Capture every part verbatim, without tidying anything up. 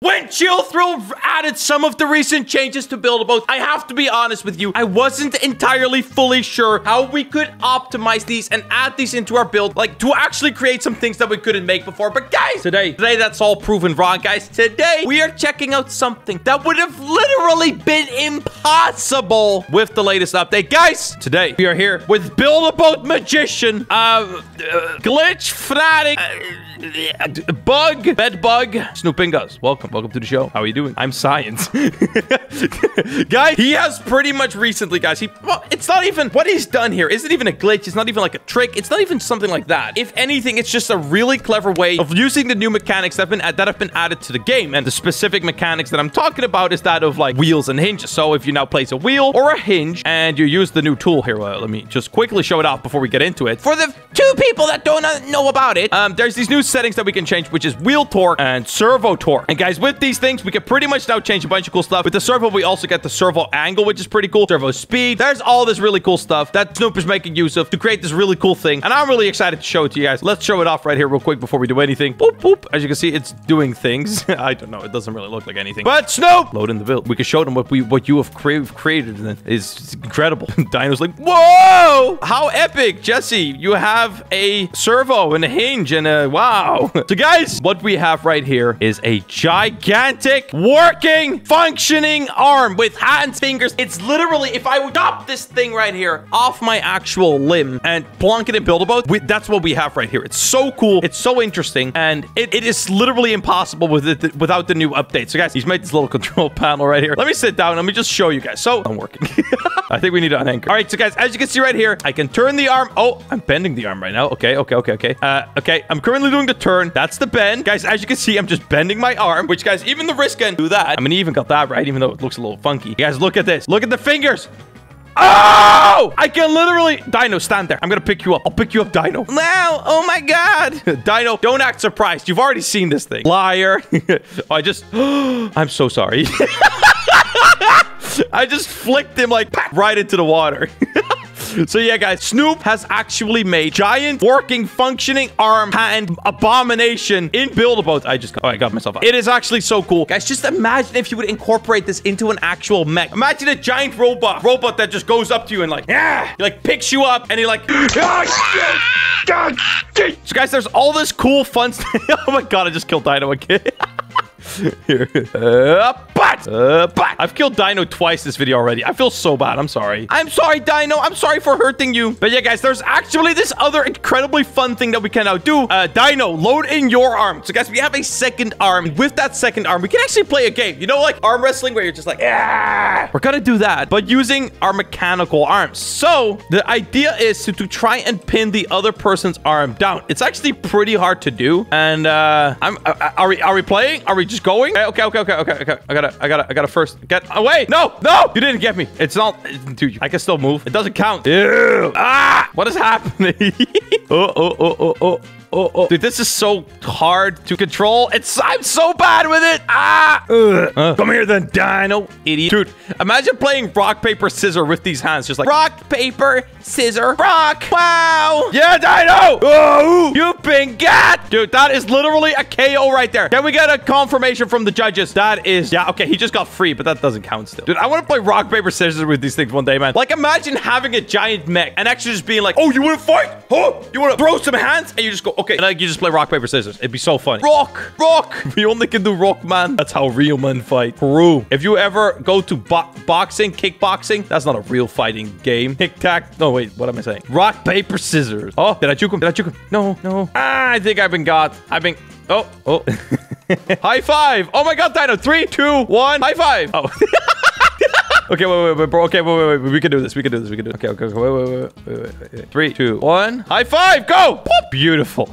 When Chill Thrill added some of the recent changes to Build-A-Boat, I have to be honest with you, I wasn't entirely fully sure how we could optimize these and add these into our build, like to actually create some things that we couldn't make before. But guys, today, today that's all proven wrong, guys. Today, we are checking out something that would have literally been impossible with the latest update. Guys, today, we are here with Build-A-Boat Magician, uh, uh, Glitch Fratic, uh, Bug, Bed Bug, Snooping Gus. Welcome. Welcome to the show. How are you doing? I'm Science. Guys, he has pretty much recently, guys, he, well, it's not even, what he's done here isn't even a glitch. It's not even like a trick. It's not even something like that. If anything, it's just a really clever way of using the new mechanics that have been, that have been added to the game. And the specific mechanics that I'm talking about is that of like wheels and hinges. So if you now place a wheel or a hinge and you use the new tool here, well, let me just quickly show it off before we get into it. For the two people that don't know about it, um, there's these new settings that we can change, which is wheel torque and servo torque. And guys, with these things, we can pretty much now change a bunch of cool stuff. With the servo, we also get the servo angle, which is pretty cool. Servo speed. There's all this really cool stuff that Snoop is making use of to create this really cool thing. And I'm really excited to show it to you guys. Let's show it off right here real quick before we do anything. Boop, boop. As you can see, it's doing things. I don't know. It doesn't really look like anything. But Snoop! Load in the build. We can show them what we what you have cre created. And it's incredible. Dino's like, whoa! How epic, Jesse. You have a servo and a hinge and a wow. So guys, what we have right here is a gigantic, working, functioning arm with hands, fingers. It's literally, if I would drop this thing right here off my actual limb and plonk it in Build-A-Boat, we, that's what we have right here. It's so cool. It's so interesting. And it, it is literally impossible with it, without the new update. So guys, he's made this little control panel right here. Let me sit down. Let me just show you guys. So I'm working. I think we need to unanchor. All right. So guys, as you can see right here, I can turn the arm. Oh, I'm bending the arm right now. Okay. Okay. Okay. Okay. Uh, okay. I'm currently doing the turn. That's the bend. Guys, as you can see, I'm just bending my arm. Which, guys, even the wrist can do that. I mean, he even got that right, even though it looks a little funky. You guys, look at this. Look at the fingers. Oh! I can literally... Dino, stand there. I'm gonna pick you up. I'll pick you up, Dino. Now! Oh, my God! Dino, don't act surprised. You've already seen this thing. Liar. oh, I just... I'm so sorry. I just flicked him, like, right into the water. So, yeah, guys, Snoop has actually made giant, working, functioning arm hand abomination in Build-A-Boat. I just got, oh, I got myself out. It is actually so cool. Guys, just imagine if you would incorporate this into an actual mech. Imagine a giant robot, robot that just goes up to you and like, yeah, he, like picks you up and he like, so guys, there's all this cool fun stuff. Oh my God, I just killed Dino again. Here. Uh, but, uh, but. I've killed Dino twice this video already. I feel so bad. I'm sorry. I'm sorry, Dino. I'm sorry for hurting you. But yeah, guys, there's actually this other incredibly fun thing that we can now do. Uh, Dino, load in your arm. So guys, we have a second arm. With that second arm, we can actually play a game. You know, like arm wrestling where you're just like, yeah. We're gonna do that, but using our mechanical arms. So the idea is to, to try and pin the other person's arm down. It's actually pretty hard to do. And uh, I'm, uh, are we, are we playing? Are we just going? Okay, okay, okay, okay, okay. I gotta, I gotta, I gotta first get away. No, no, you didn't get me. It's not, dude, I can still move. It doesn't count. Ew. Ah, what is happening? oh, oh, oh, oh, oh. Oh, oh, dude, this is so hard to control. It's I'm so bad with it. Ah, uh, come here then, Dino, idiot. Dude, imagine playing rock, paper, scissor with these hands. Just like rock, paper, scissor, rock. Wow. Yeah, Dino. Oh, you've been got. Dude, that is literally a K O right there. Can we get a confirmation from the judges? That is, yeah, okay, he just got free, but that doesn't count still. Dude, I want to play rock, paper, scissors with these things one day, man. Like, imagine having a giant mech and actually just being like, oh, you want to fight? Oh, you want to throw some hands? And you just go, okay, and like you just play rock, paper, scissors. It'd be so funny. Rock, rock. We only can do rock, man. That's how real men fight. True. If you ever go to bo boxing, kickboxing, that's not a real fighting game. Tic tac. No, wait, what am I saying? Rock, paper, scissors. Oh, did I juke him? Did I juke him? No, no. Ah, I think I've been got. I've been. Oh, oh. High five. Oh my God, Dino. Three, two, one. High five. Oh. Okay, wait, wait, wait, bro. Okay, wait, wait, wait. We can do this. We can do this. We can do it. Okay, okay, okay. Wait, wait, wait, wait, wait, wait, wait. Three, two, one. High five. Go. Beautiful.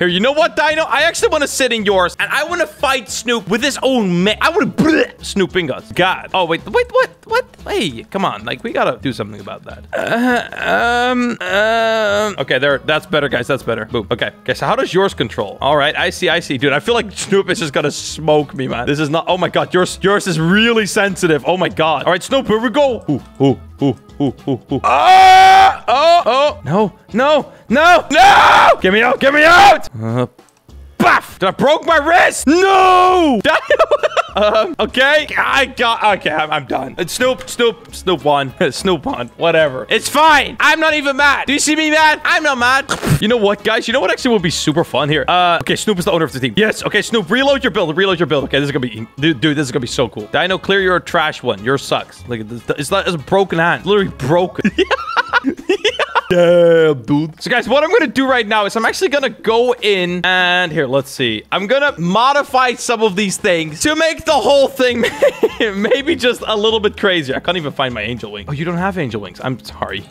Here, you know what, Dino? I actually want to sit in yours, and I want to fight Snoop with his own mech. I want to Snooping us. God. Oh, wait, wait, what? What? Hey, come on. Like, we got to do something about that. Uh, um, um. Okay, there. That's better, guys. That's better. Boom. Okay. Okay, so how does yours control? All right. I see. I see. Dude, I feel like Snoop is just going to smoke me, man. This is not... Oh, my God. Yours yours is really sensitive. Oh, my God. All right, Snoop, here we go. Ooh, ooh, ooh, ooh, ooh, ooh. Ah! Oh, oh. No, no. No! No! Get me out! Get me out! Uh, Buff! I broke my wrist! No! um, okay. I got... Okay, I'm, I'm done. It's Snoop, Snoop, Snoop on. Snoop on. Whatever. It's fine. I'm not even mad. Do you see me mad? I'm not mad. You know what, guys? You know what actually would be super fun here? Uh, okay, Snoop is the owner of the team. Yes. Okay, Snoop, reload your build. Reload your build. Okay, this is gonna be... Dude, dude this is gonna be so cool. Dino, clear your trash one. Yours sucks. Like, it's not... It's a broken hand. It's literally broken. Damn, dude. So, guys, what I'm going to do right now is I'm actually going to go in and here, let's see. I'm going to modify some of these things to make the whole thing maybe just a little bit crazier. I can't even find my angel wing. Oh, you don't have angel wings. I'm sorry.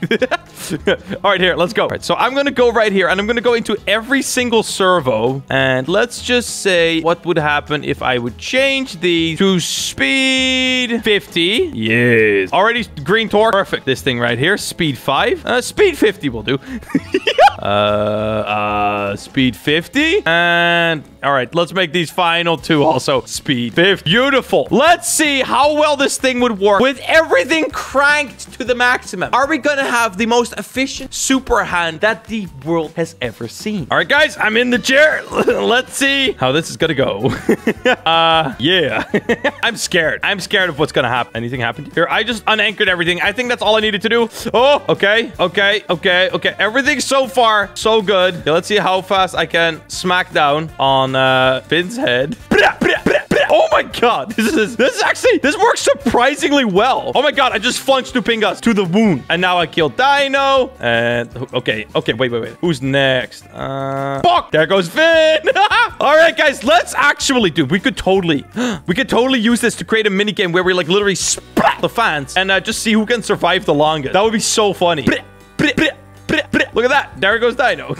All right, here, let's go. All right, so I'm going to go right here and I'm going to go into every single servo. And let's just say what would happen if I would change these to speed fifty. Yes. Already green torque. Perfect. This thing right here, speed five. Uh, speed fifty. fifty will do. uh, uh, speed fifty. And all right, let's make these final two also speed fifty. Beautiful. Let's see how well this thing would work with everything cranked to the maximum. Are we going to have the most efficient super hand that the world has ever seen? All right, guys, I'm in the chair. Let's see how this is going to go. uh, yeah, I'm scared. I'm scared of what's going to happen. Anything happened here? I just unanchored everything. I think that's all I needed to do. Oh, okay. Okay. Okay. Okay, okay. Everything so far, so good. Okay, let's see how fast I can smack down on uh, Finn's head. Oh my god, this is this is actually this works surprisingly well. Oh my god, I just flung Snooping Gus to the wound, and now I killed Dino. And okay, okay, wait, wait, wait. Who's next? Uh, fuck! There goes Finn. All right, guys, let's actually, dude, we could totally, we could totally use this to create a mini game where we like literally splat the fans and uh, just see who can survive the longest. That would be so funny. Look at that. There goes Dino.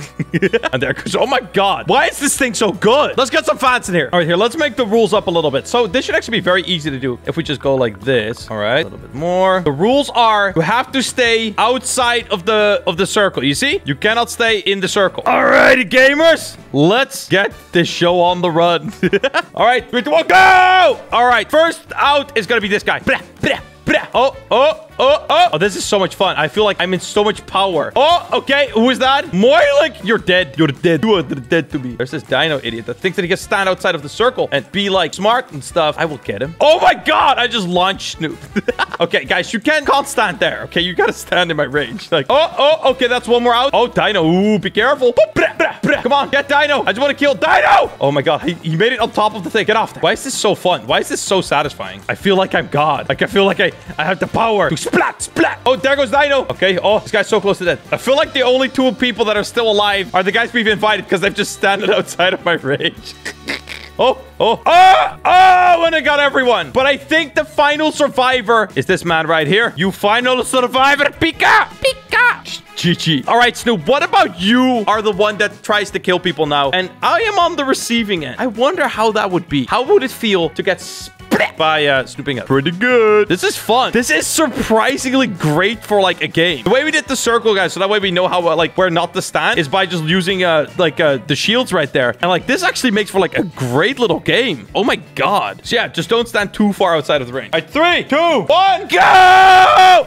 And there goes... Oh, my God. Why is this thing so good? Let's get some fans in here. All right, here. Let's make the rules up a little bit. So this should actually be very easy to do if we just go like this. All right. A little bit more. The rules are you have to stay outside of the of the circle. You see? You cannot stay in the circle. All righty, gamers. Let's get this show on the run. All right. Three, two, one, go! All right. First out is going to be this guy. Oh, oh. Oh, oh, oh, this is so much fun. I feel like I'm in so much power. Oh, okay. Who is that? Moilik, you're dead. You're dead. You are dead to me. There's this dino idiot that thinks that he can stand outside of the circle and be like smart and stuff. I will get him. Oh my God. I just launched Snoop. Okay, guys, you can't, can't stand there. Okay, you got to stand in my range. Like, oh, oh, okay. That's one more out. Oh, Dino. Ooh, be careful. Come on, get Dino. I just want to kill Dino. Oh my God. He, he made it on top of the thing. Get off there. Why is this so fun? Why is this so satisfying? I feel like I'm God. Like, I feel like I, I have the power to splat, splat. Oh, there goes Dino. Okay. Oh, this guy's so close to death. I feel like the only two people that are still alive are the guys we've invited because they've just standing outside of my range. Oh, oh, oh, oh, and I got everyone. But I think the final survivor is this man right here. You final survivor, Pika. Pika. G G. All right, Snoop, what about you are the one that tries to kill people now? And I am on the receiving end. I wonder how that would be. How would it feel to get by uh, Snooping Gus? Pretty good. This is fun. This is surprisingly great for like a game. The way we did the circle, guys, so that way we know how uh, like where not to stand is by just using uh like uh the shields right there. And like this actually makes for like a great little game. Oh my god. So yeah, just don't stand too far outside of the ring. All right, three, two, one, go!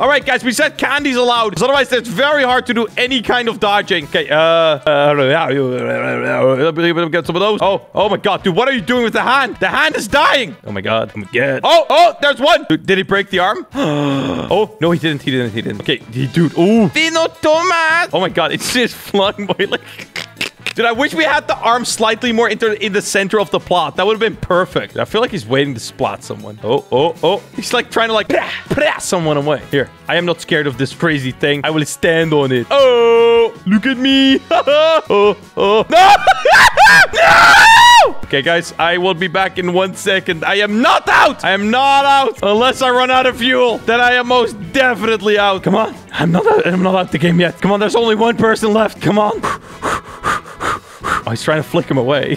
All right, guys, we said candy's allowed. Because otherwise, it's very hard to do any kind of dodging. Okay. Uh. uh get some of those. Oh. Oh my god, dude, what are you doing with the hand? The hand is dying. Oh my god. Oh my god. Oh, oh, there's one. Dude, did he break the arm? Oh, no, he didn't. He didn't. He didn't. Okay, dude. Oh. Dino Thomas. Oh my god. It's just flung by like... Dude, I wish we had the arm slightly more into in the center of the plot. That would have been perfect. I feel like he's waiting to splat someone. Oh, oh, oh. He's like trying to like brah, brah, someone away. Here, I am not scared of this crazy thing. I will stand on it. Oh, look at me. Oh, oh. No! No! Okay, guys, I will be back in one second. I am not out. I am not out. Unless I run out of fuel, then I am most definitely out. Come on. I'm not out. I'm not out the game yet. Come on, there's only one person left. Come on. Oh, he's trying to flick him away.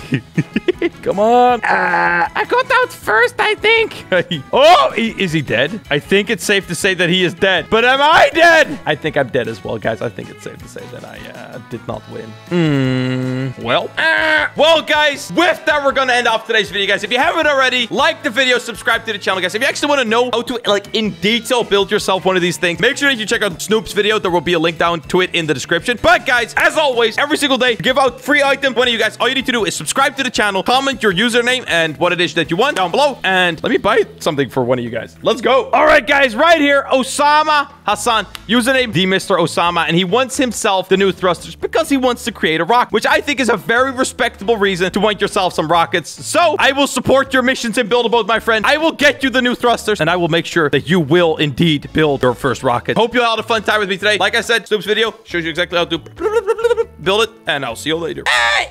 Come on. Uh, I got out first, I think. Oh, he, is he dead? I think it's safe to say that he is dead. But am I dead? I think I'm dead as well, guys. I think it's safe to say that I uh, did not win. Mm. Well. Uh, well, guys, with that, we're going to end off today's video, guys. If you haven't already, like the video, subscribe to the channel, guys. If you actually want to know how to, like, in detail build yourself one of these things, make sure that you check out Snoop's video. There will be a link down to it in the description. But, guys, as always, every single day, give out free items. One of you guys, all you need to do is subscribe to the channel, comment your username and what it is that you want down below, and let me buy something for one of you guys. Let's go. All right, guys, right here, Osama Hassan, username the Mister Osama, and he wants himself the new thrusters because he wants to create a rocket, which I think is a very respectable reason to want yourself some rockets. So I will support your missions in Build-A-Boat, my friend. I will get you the new thrusters, and I will make sure that you will indeed build your first rocket. Hope you all had a fun time with me today. Like I said, Snoop's video shows you exactly how to build it, and I'll see you later. Hey!